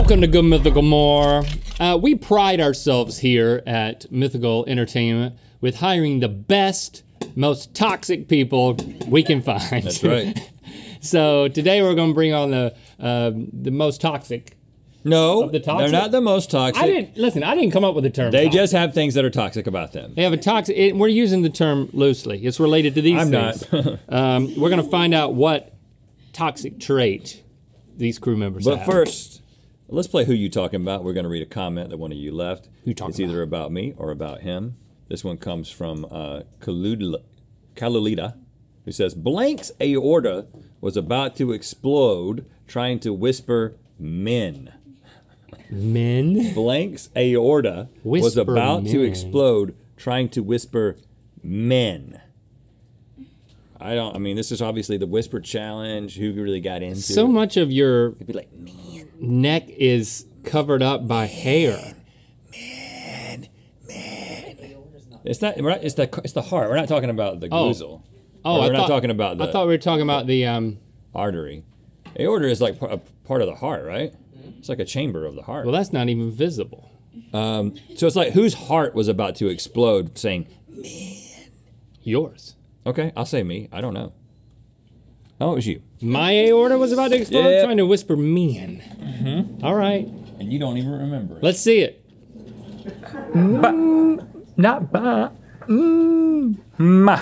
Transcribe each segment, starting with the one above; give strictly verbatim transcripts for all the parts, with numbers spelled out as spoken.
Welcome to Good Mythical More. Uh, we pride ourselves here at Mythical Entertainment with hiring the best, most toxic people we can find. That's right. So today we're gonna bring on the uh, the most toxic. No, of the toxic. They're not the most toxic. I didn't, listen, I didn't come up with the term. They toxic. Just have things that are toxic about them. They have a toxic, it, we're using the term loosely. It's related to these I'm things. I'm not. um, we're gonna find out what toxic trait these crew members but have. But first, let's play Who You Talking About. We're gonna read a comment that one of you left. Who talking It's about? Either about me or about him. This one comes from uh, Kalulita, who says, blank's aorta was about to explode trying to whisper men. Men? Blank's aorta whisper was about men. to explode trying to whisper men. I don't, I mean, this is obviously the whisper challenge. Who really got into so it? So much of your It'd be like, man. neck is covered up by man. hair. Man, man. It's not, we're not it's, the, it's the heart. We're not talking about the oh. Goozle. Oh, we're I not thought, talking about the. I thought we were talking about the um, artery. Aorta is like a part of the heart, right? It's like a chamber of the heart. Well, that's not even visible. Um, so it's like whose heart was about to explode, saying, "Man, yours." Okay, I'll say me. I don't know. Oh, it was you. My aorta was about to explode, yep. Trying to whisper "man." Mm-hmm. All right. And you don't even remember it. Let's see it. Mm, not ba. Mm. Ma.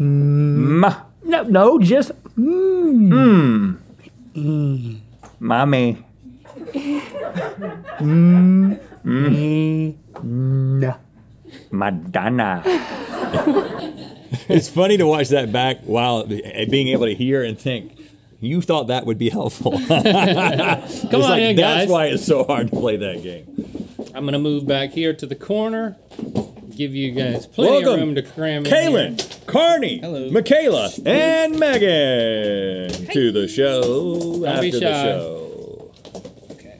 Mm. No, no, just mmm. Mm. Mm. Mommy. Mmm. Mm. Mm. Madonna. It's funny to watch that back while being able to hear and think, you thought that would be helpful. Come on like, in, guys. That's why it's so hard to play that game. I'm gonna move back here to the corner. Give you guys plenty Welcome. of room to cram in. Kaylin, Carney, Hello. Michaela, and Megan hey. to the show. Don't after the show. Okay.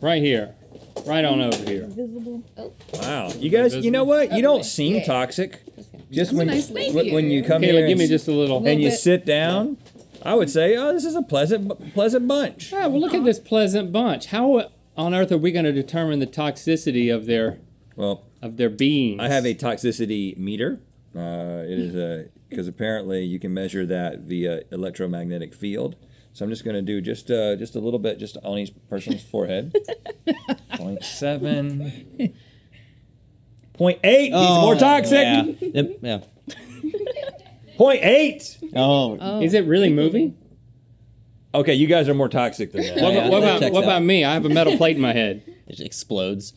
Right here. Right on over here. Invisible. Oh. Wow. You guys, you know what? You don't seem okay. toxic. Just when, nice you, when you come Kaylin, here. Kaylin, give me just a little. And you bit. sit down. I would say, oh, this is a pleasant, pleasant bunch. Yeah, well, look at this pleasant bunch. How on earth are we going to determine the toxicity of their... Well, of their beings. I have a toxicity meter. Uh, it is a, because apparently you can measure that via electromagnetic field. So I'm just going to do just uh, just a little bit just on each person's forehead. zero point seven. zero point eight. He's oh, more toxic. Yeah. yeah. zero point eight. Oh. oh. Is it really moving? Okay, you guys are more toxic than that. What, yeah, what, about, what about me? I have a metal plate in my head. It explodes.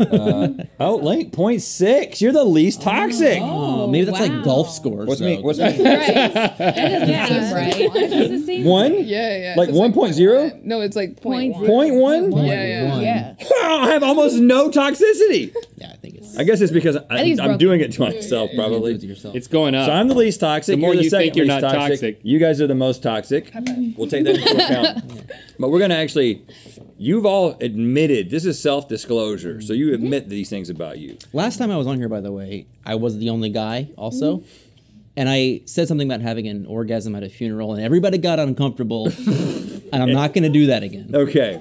uh, oh, Link, zero point six. You're the least toxic. Oh, oh, maybe that's wow. like golf scores. What's me? What's me? Right. That is right. right. One? Yeah, yeah. Like one point zero? Like no, it's like point zero. Point one? one? Yeah, yeah. yeah. Wow, I have almost no toxicity. Yeah, I think it's... I guess it's because I, it's I'm doing it to myself, yeah, yeah, yeah. probably. It yourself. It's going up. So I'm the least toxic. The more you're the you second think you're not toxic. toxic. You guys are the most toxic. We'll take that into account. But we're going to actually... You've all admitted, this is self-disclosure, so you admit these things about you. Last time I was on here, by the way, I was the only guy also, mm-hmm. and I said something about having an orgasm at a funeral, and everybody got uncomfortable, and I'm and, not going to do that again. Okay.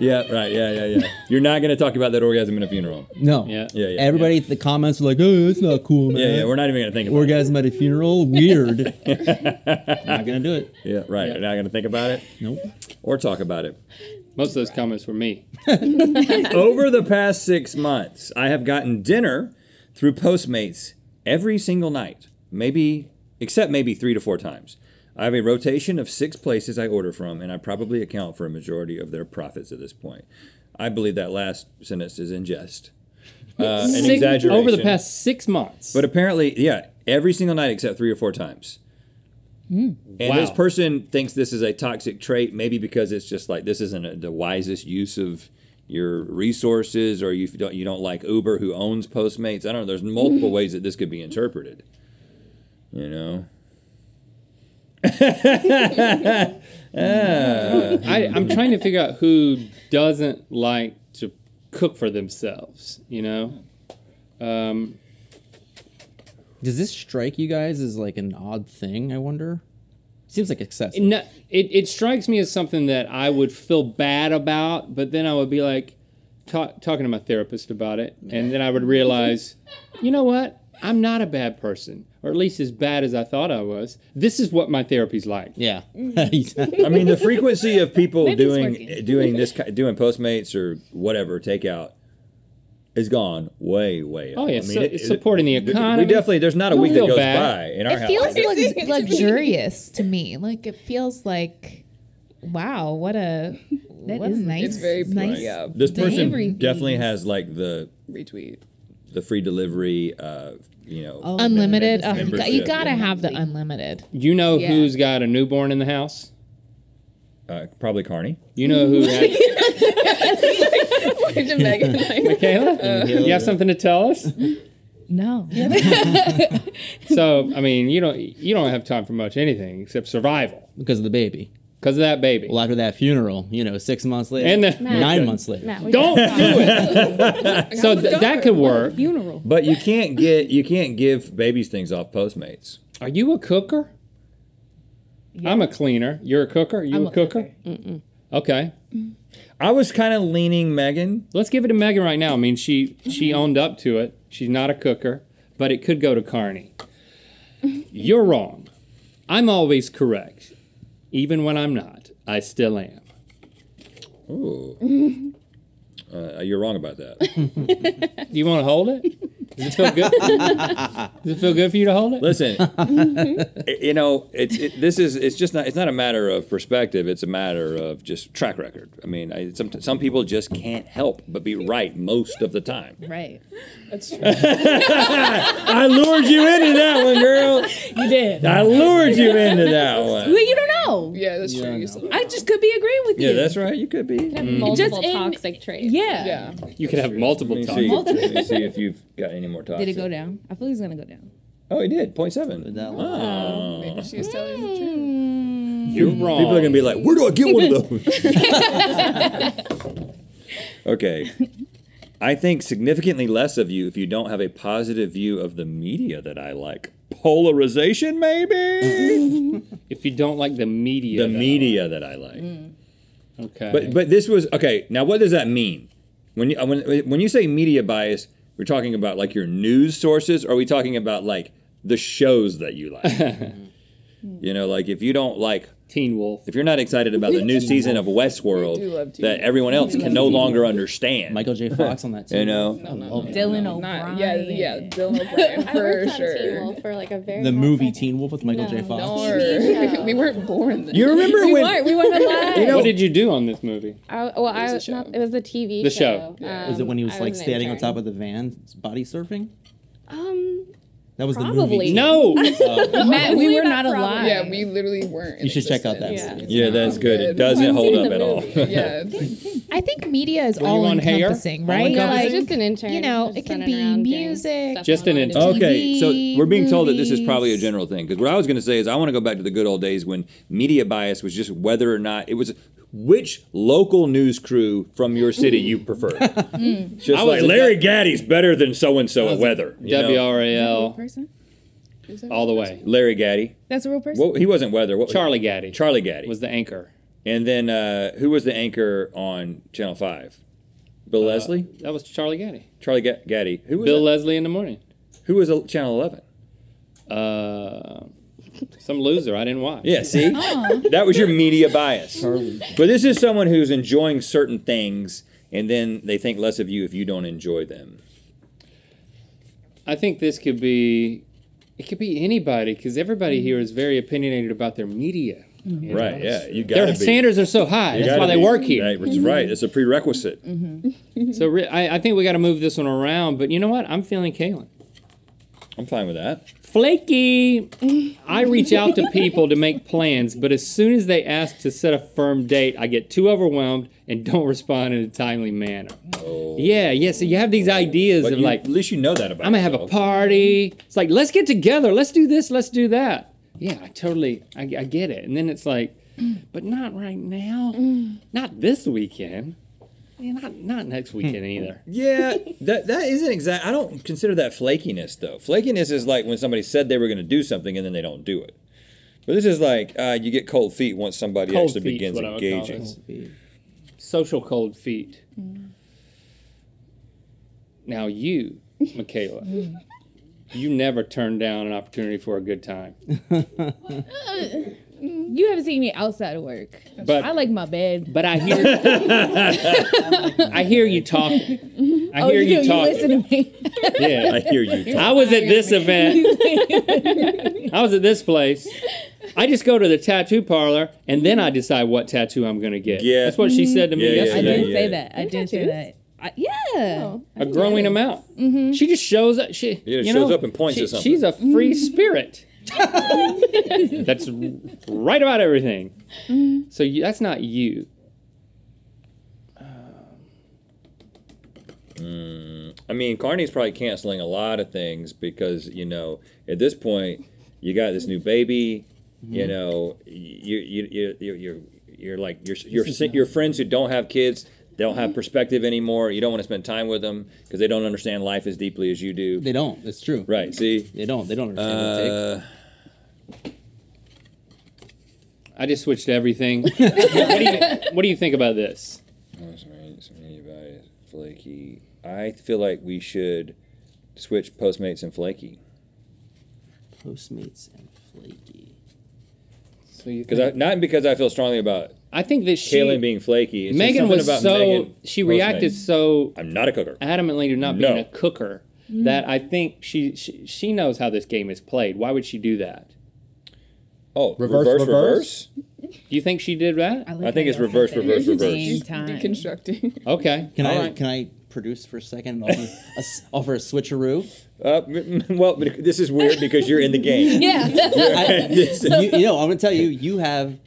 Yeah, right, yeah, yeah, yeah. You're not going to talk about that orgasm at a funeral. No. Yeah, yeah, yeah. Everybody, yeah. the comments are like, oh, that's not cool, man. Yeah, yeah, we're not even going to think about orgasm it. Orgasm at a funeral? Weird. I'm not going to do it. Yeah, right. Yeah. You're not going to think about it? Nope. Or talk about it. Most of those comments were me. Over the past six months, I have gotten dinner through Postmates every single night, maybe, except maybe three to four times. I have a rotation of six places I order from, and I probably account for a majority of their profits at this point. I believe that last sentence is in jest. Uh, an exaggeration. Over the past six months. But apparently, yeah, every single night except three or four times. Mm. And wow. this person thinks this is a toxic trait, maybe because it's just like this isn't a, the wisest use of your resources, or you don't you don't like Uber, who owns Postmates. I don't know. There's multiple ways that this could be interpreted. You know. uh, I, I'm trying to figure out who doesn't like to cook for themselves. You know. Um, Does this strike you guys as like an odd thing, I wonder? Seems like excessive. No, it, it strikes me as something that I would feel bad about, but then I would be like talk, talking to my therapist about it, and then I would realize, you know what? I'm not a bad person, or at least as bad as I thought I was. This is what my therapy's like. Yeah. I mean, the frequency of people Maybe doing doing this doing Postmates or whatever takeout is gone way way up. Oh yeah, I mean, so, it, it's supporting the economy. We definitely there's not a week that goes bad. by in our it house. It feels luxurious to me. Like it feels like, wow, what a that what is a nice. It's very nice. Yeah. This person definitely has like the retweet. The free delivery, uh, you know. Oh, unlimited. Oh, you got to have the unlimited. You know yeah. who's got a newborn in the house? Uh, probably Carney. You know who has... Where's the Megan? Michaela? Uh, you have something to tell us? No. So, I mean, you don't you don't have time for much anything except survival. Because of the baby. Because of that baby. Well, after that funeral, you know, six months later, and the, Matt, nine months later. Matt, don't do it. So th- that could work. Funeral. But you can't get you can't give babies things off Postmates. Are you a cooker? Yeah. I'm a cleaner. You're a cooker. Are you I'm a, a cooker? cooker. Mm-mm. Okay. Mm. I was kind of leaning Megan. Let's give it to Megan right now. I mean, she she owned up to it. She's not a cooker, but it could go to Carney. You're wrong. I'm always correct. Even when I'm not, I still am. Ooh. Uh, you're wrong about that. Do you want to hold it? Does it feel good? Does it feel good for you to hold it? Listen, you know, it's it, this is it's just not it's not a matter of perspective. It's a matter of just track record. I mean, I, some some people just can't help but be right most of the time. Right, that's true. I lured you into that one, girl. You did. I lured you into that one. Well, you don't know. Yeah, that's you true. I, I just could be agreeing with yeah, you. Yeah, that's right. You could be. You could have mm. multiple just toxic in, traits. Yeah. yeah. You could have multiple let me toxic. See, let me see if you've got any more toxic. Did it go down? I feel like it's going to go down. Oh, it did. zero point seven. Oh. oh. Maybe she was telling mm. the truth. You're wrong. People are going to be like, where do I get one of those? Okay. I think significantly less of you if you don't have a positive view of the media that I like. Polarization, maybe? If you don't like the media. The media that I like. Mm. Okay. But but this was, okay, now what does that mean? When you, when, when you say media bias, we're talking about like your news sources, or are we talking about like the shows that you like? You know, like if you don't like Teen Wolf. If you're not excited about the new season of Westworld that everyone else can no longer understand. Michael J. Fox on that team. You know? No, no, no, Dylan no, O'Brien. Not, yeah, yeah, Dylan O'Brien for sure. Teen Wolf for like a very the movie time. Teen Wolf with Michael no, J. Fox. No. We weren't born then. You remember we when... Weren't, we weren't alive. You know, what did you do on this movie? I, well, I was not, it was the T V the show. The show. Yeah. Um, was it when he was I like was standing on top of the van, body surfing? Um... That was probably. The movie. No, uh, Matt, we were not alive. Yeah, we literally weren't. You should existence. check out that. Yeah, movie. yeah that's good. It doesn't hold up at all. Yeah, I think media is all encompassing, right? Yeah, like, just an intern. You know, it can be music. Just an intern. Okay, so we're being told that this is probably a general thing because what I was going to say is I want to go back to the good old days when media bias was just whether or not it was. Which local news crew from your city you prefer? Mm. Just like Larry Gaddy's better than so and so at Weather. W R A L Person? All the way. Larry Gaddy. That's a real person. Well, he wasn't Weather. What Charlie Gaddy. Charlie Gaddy was the anchor. And then uh, who was the anchor on Channel Five? Bill uh, Leslie. That was Charlie Gaddy. Charlie G- Gaddy. Who was Bill that? Leslie in the morning? Who was Channel Eleven? Uh. Some loser I didn't watch. Yeah, see? Oh. That was your media bias. But this is someone who's enjoying certain things, and then they think less of you if you don't enjoy them. I think this could be, it could be anybody, because everybody here is very opinionated about their media. Mm-hmm. Right, know? yeah. You gotta Their be. standards are so high. You That's why they be. work here. Right, that's right. It's a prerequisite. Mm-hmm. So re- I, I think we got to move this one around, but you know what? I'm feeling Kaylin. I'm fine with that. Flaky. I reach out to people to make plans, but as soon as they ask to set a firm date, I get too overwhelmed and don't respond in a timely manner. Oh. Yeah, yeah, so you have these ideas but of you, like... At least you know that about I'm going to have a party. It's like, let's get together. Let's do this. Let's do that. Yeah, I totally, I, I get it. And then it's like, but not right now. Not this weekend. Yeah, not not next weekend either. Yeah, that that isn't exact. I don't consider that flakiness though. Flakiness is like when somebody said they were going to do something and then they don't do it. But this is like uh, you get cold feet once somebody cold actually begins engaging. Cold Social cold feet. Mm. Now you, Michaela, you never turn down an opportunity for a good time. You haven't seen me outside of work. But, I like my bed. But I hear, I hear you talking. I oh, hear you, you talking. You listen to me. Yeah, I hear you. I was at this event. I was at this place. I just go to the tattoo parlor and then I decide what tattoo I'm gonna get. Yeah, that's what she said to me. Yeah, yesterday. I didn't say that. I did say that. I, yeah, oh, a growing amount. Mm-hmm. She just shows up. She yeah, you shows know, up and points she, at something. She's a free spirit. That's right about everything. Mm-hmm. So you, that's not you. Mm, I mean, Carney's probably canceling a lot of things because, you know, at this point, you got this new baby. Mm-hmm. You know, you you you you you're, you're like your your your friends who don't have kids. They don't have perspective anymore. You don't want to spend time with them because they don't understand life as deeply as you do. They don't. That's true. Right. See? They don't. They don't understand uh, what it takes. I just switched everything. what, do you, what do you think about this? Oh, sorry, sorry about it. Flaky. I feel like we should switch Postmates and Flaky. Postmates and Flaky. So you think I, not because I feel strongly about it. I think that she, Kaylin being flaky. It's Megan was about so Megan she reacted Postmates. so. I'm not a cooker. Adamantly to not no. being a cooker. Mm. That I think she, she she knows how this game is played. Why would she do that? Oh, reverse, reverse, reverse. reverse? Do you think she did that? I, like I think it's reverse, reverse, reverse. Deconstructing. Okay. Can All I right. can I produce for a second? And offer a switcheroo. Uh, well, this is weird because you're in the game. Yeah. I, you, you know, I'm gonna tell you, you have.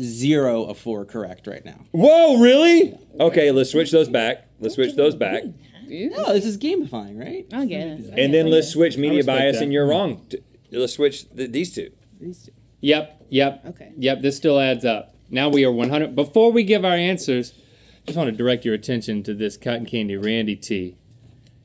Zero of four correct right now. Whoa, really? Okay, let's switch those back. Let's switch those back. No, this is gamifying, right? I guess. And okay, then let's switch media bias that. and you're wrong. Let's switch th these two. These two. Yep, yep. Okay. Yep, this still adds up. Now we are one hundred. Before we give our answers, just want to direct your attention to this cotton candy Randy T.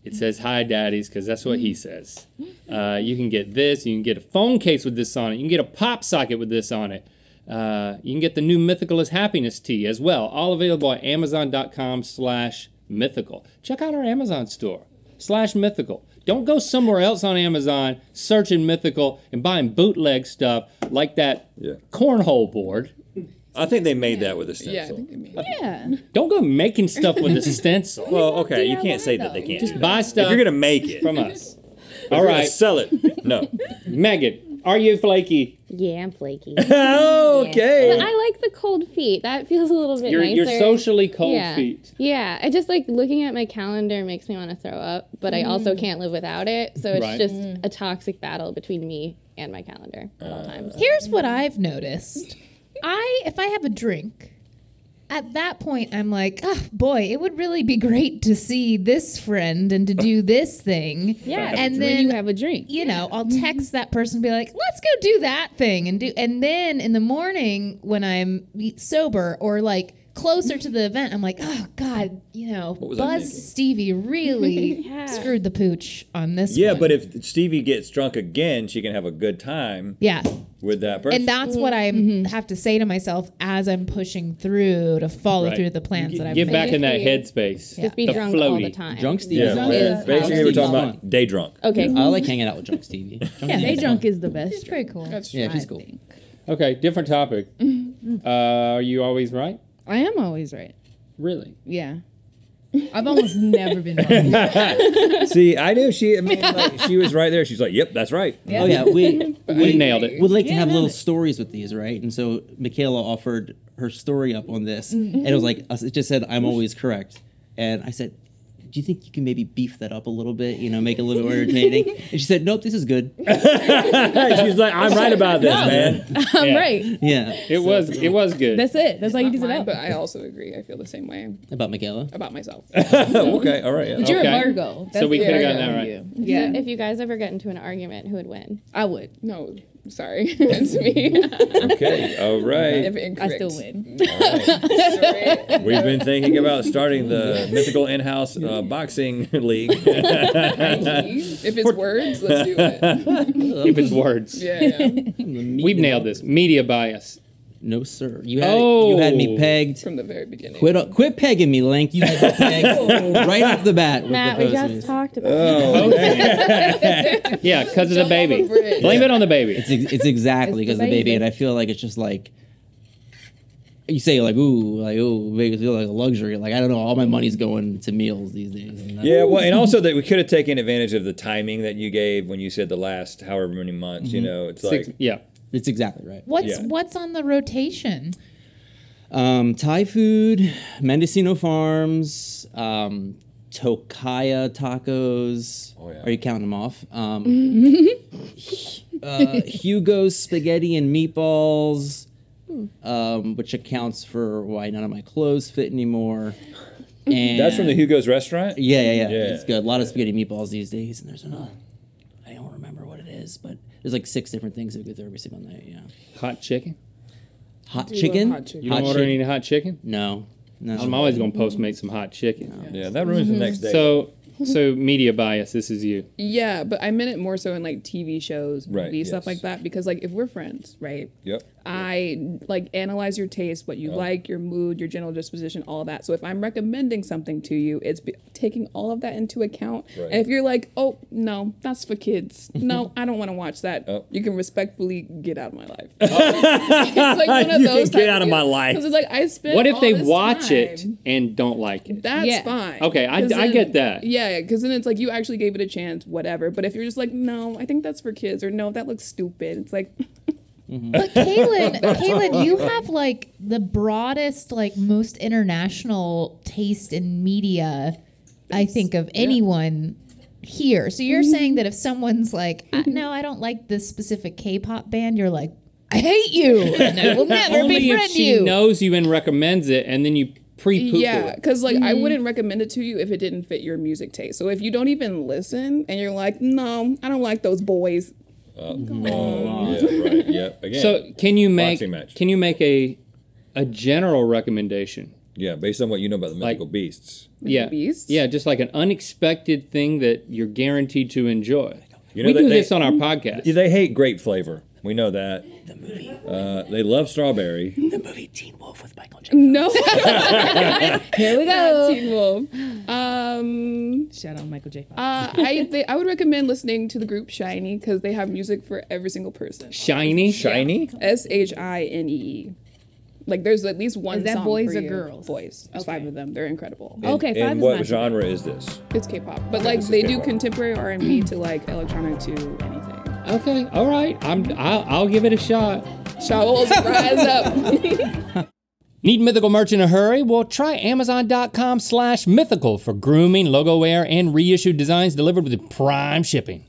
It says, hi, daddies, because that's what he says. Uh, you can get this. You can get a phone case with this on it. You can get a pop socket with this on it. Uh, you can get the new Mythical is Happiness tea as well. All available at Amazon.com slash Mythical. Check out our Amazon store, slash Mythical. Don't go somewhere else on Amazon searching Mythical and buying bootleg stuff like that yeah. cornhole board. I think they made yeah. that with a stencil. Yeah, I think they made it. Yeah. Don't go making stuff with a stencil. Well, okay, D I Y you can't say though. that they can't Just do that. buy stuff. If you're going to make it. From us. All right. Sell it. No. Megan. Are you flaky? Yeah, I'm flaky. Oh, okay. Yeah. But I like the cold feet. That feels a little bit you're, nicer. You're socially cold yeah. feet. Yeah. I just like looking at my calendar makes me want to throw up, but mm. I also can't live without it. So it's right. just mm. a toxic battle between me and my calendar at uh, all times. Here's what I've noticed. I, if I have a drink, at that point I'm like, oh, boy, it would really be great to see this friend and to do this thing. Yeah, and then you have a drink. You know, yeah. I'll text that person and be like, let's go do that thing and do. And then in the morning when I'm sober or like closer to the event, I'm like, oh God, you know, Buzz Stevie really yeah. screwed the pooch on this. Yeah, one. But if Stevie gets drunk again, she can have a good time. Yeah. With that person. And that's what I mm-hmm. have to say to myself as I'm pushing through to follow right. through the plans that I've made. Get back in that headspace. Yeah. Just be the drunk floaty. all the time. Drunk Stevie. Yeah. Drunk yeah. Basically, we're talking about day drunk. Okay. Yeah. I like hanging out with Drunk Stevie. Drunk yeah, day drunk is the best. It's pretty cool. That's yeah, she's cool. Okay, different topic. uh, are you always right? I am always right. Really? Yeah. I've almost never been wrong. See, I knew she, I mean, like, she was right there. She's like, yep, that's right. Yeah. Oh, yeah, we, we, we nailed it. We'd like yeah, to have little it. stories with these, right? And so Michaela offered her story up on this, mm-hmm. and it was like, it just said, I'm always correct. And I said, do you think you can maybe beef that up a little bit, you know, make it a little more entertaining? And she said, nope, this is good. She's like, I'm right about this, no, man. I'm yeah. right. Yeah. It so, was it was good. That's it. That's all you do about. But I also agree. I feel the same way. About Michaela? About myself. Okay. All right. Yeah. But you're okay. a Virgo. That's so we could have gotten that right. You. Yeah. If you guys ever get into an argument, who would win? I would. No. I'm sorry. That's me. Okay. All right. I still win. All right. We've been thinking about starting the Mythical in-house uh, boxing league. If it's words, let's do it. If it's words. Yeah. yeah. We've nailed this. Media bias. No, sir. You had, oh. you had me pegged. From the very beginning. Quit quit pegging me, Link. You had me pegged right off the bat. With Matt, the we just talked about oh, that. Yeah, because of the baby. Blame yeah. it on the baby. It's ex it's exactly because of the baby, and I feel like it's just like... You say like, ooh, like, ooh, Vegas feels like a luxury. Like, I don't know, all my money's going to meals these days. Yeah, well, and also that we could have taken advantage of the timing that you gave when you said the last however many months, mm-hmm. you know, it's Six, like... Yeah. It's exactly right. What's yeah. what's on the rotation? Um, Thai food, Mendocino Farms, um, Tokaya Tacos. Oh, yeah. Are you counting them off? Um, uh, Hugo's spaghetti and meatballs, um, which accounts for why none of my clothes fit anymore. And that's from the Hugo's restaurant? Yeah, yeah, yeah. yeah. It's good. A lot of spaghetti and meatballs these days, and there's another. I don't remember what it is, but. There's like six different things that we go through every single night, yeah. Hot chicken? Hot chicken? Hot chicken? You don't hot order chicken. any hot chicken? No. no. I'm always going to Postmate some hot chicken. No. Yeah, that ruins mm-hmm. the next day. So so media bias, this is you. Yeah, but I meant it more so in like T V shows, right, movies, yes. stuff like that. Because like if we're friends, right? Yep. I like analyze your taste, what you oh. like, your mood, your general disposition, all that. So if I'm recommending something to you, it's b taking all of that into account. Right. And if you're like, oh, no, that's for kids. No, I don't want to watch that. Oh. You can respectfully get out of my life. It's like one of you those can get out of my life. Because it's like I spend What if all they this watch time. It and don't like it? That's yeah. fine. Okay, I, then, I get that. Yeah, because then it's like you actually gave it a chance, whatever. But if you're just like, no, I think that's for kids, or no, that looks stupid. It's like... Mm-hmm. But Kaylin, Kaylin, you have like the broadest, like most international taste in media, I think, of anyone yeah. here. So you're mm-hmm. saying that if someone's like, I, no, I don't like this specific K-pop band, you're like, I hate you. And I will never Only befriend if she you. knows you and recommends it, and then you pre-poop yeah, because like mm-hmm. I wouldn't recommend it to you if it didn't fit your music taste. So if you don't even listen and you're like, no, I don't like those boys. Uh, oh, yeah, right. Yeah. Again, so can you make can you make a a general recommendation? Yeah, based on what you know about the mythical like, beasts. Yeah, beasts? Yeah, just like an unexpected thing that you're guaranteed to enjoy. You know, we do they, this on our podcast. They hate grape flavor. We know that. The movie. Uh, they love strawberry. The movie Teen Wolf with Michael J. Fox. No. Here we go. Not Teen Wolf. Um, Shout out Michael J. Fox. Uh, I they, I would recommend listening to the group SHINee because they have music for every single person. SHINee? SHINee? Yeah. S H I N E E. Like there's at least one. Is that song boys for or you. girls? Boys. There's okay. five of them. They're incredible. And, okay. Five and is what genre is this? It's K-pop, but like they do contemporary R and B to like electronic to anything. Okay, all right. I'm, I'll, I'll give it a shot. Shawls, rise up. Need Mythical merch in a hurry? Well, try Amazon dot com slash Mythical for grooming, logo wear, and reissued designs delivered with prime shipping.